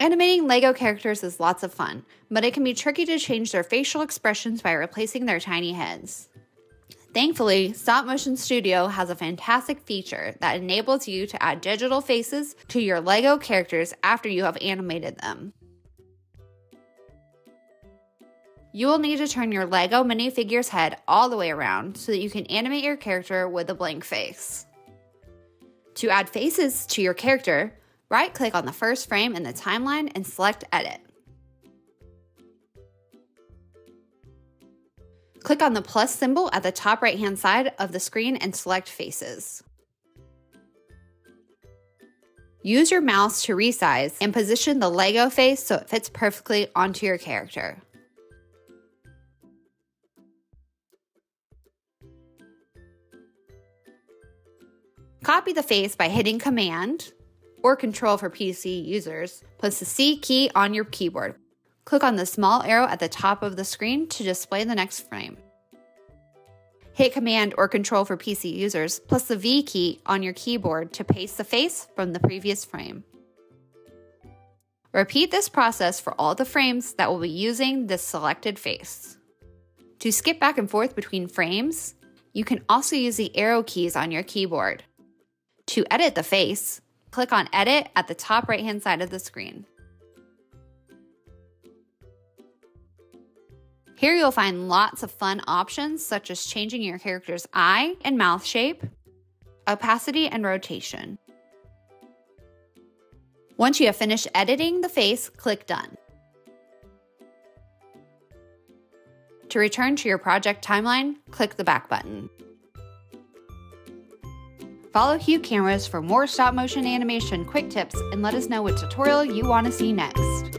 Animating LEGO characters is lots of fun, but it can be tricky to change their facial expressions by replacing their tiny heads. Thankfully, Stop Motion Studio has a fantastic feature that enables you to add digital faces to your LEGO characters after you have animated them. You will need to turn your LEGO minifigure's head all the way around so that you can animate your character with a blank face. To add faces to your character, right-click on the first frame in the timeline and select Edit. Click on the plus symbol at the top right-hand side of the screen and select Faces. Use your mouse to resize and position the LEGO face so it fits perfectly onto your character. Copy the face by hitting Command or Control for PC users, plus the C key on your keyboard. Click on the small arrow at the top of the screen to display the next frame. Hit Command or Control for PC users, plus the V key on your keyboard to paste the face from the previous frame. Repeat this process for all the frames that will be using this selected face. To skip back and forth between frames, you can also use the arrow keys on your keyboard. To edit the face, click on Edit at the top right-hand side of the screen. Here you'll find lots of fun options such as changing your character's eye and mouth shape, opacity, and rotation. Once you have finished editing the face, click Done. To return to your project timeline, click the back button. Follow HUE Cameras for more stop motion animation quick tips and let us know what tutorial you want to see next.